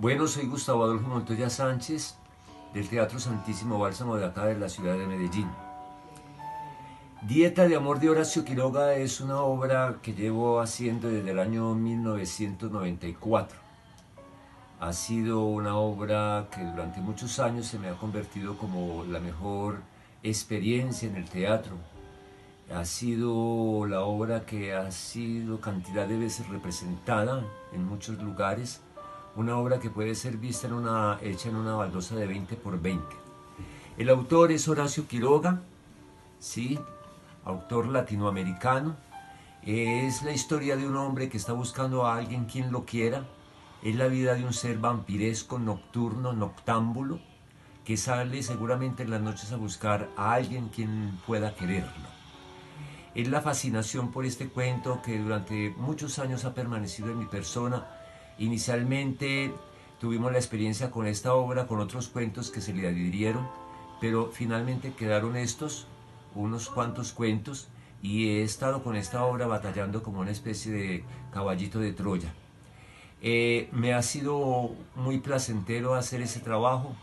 Bueno, soy Gustavo Adolfo Montoya Sánchez, del Teatro Santísimo Bálsamo de acá de la ciudad de Medellín. Dieta de Amor de Horacio Quiroga es una obra que llevo haciendo desde el año 1994. Ha sido una obra que durante muchos años se me ha convertido como la mejor experiencia en el teatro. Ha sido la obra que ha sido cantidad de veces representada en muchos lugares. Una obra que puede ser vista hecha en una baldosa de 20×20. El autor es Horacio Quiroga, ¿sí? Autor latinoamericano. Es la historia de un hombre que está buscando a alguien quien lo quiera. Es la vida de un ser vampiresco, nocturno, noctámbulo, que sale seguramente en las noches a buscar a alguien quien pueda quererlo. Es la fascinación por este cuento que durante muchos años ha permanecido en mi persona. Inicialmente tuvimos la experiencia con esta obra, con otros cuentos que se le adhirieron, pero finalmente quedaron estos, unos cuantos cuentos, y he estado con esta obra batallando como una especie de caballito de Troya. Me ha sido muy placentero hacer ese trabajo.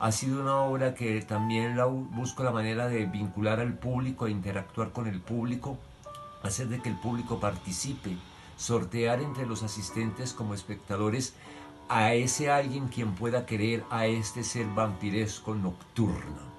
Ha sido una obra que también busco la manera de vincular al público, interactuar con el público, hacer de que el público participe, sortear entre los asistentes como espectadores a ese alguien quien pueda querer a este ser vampiresco nocturno.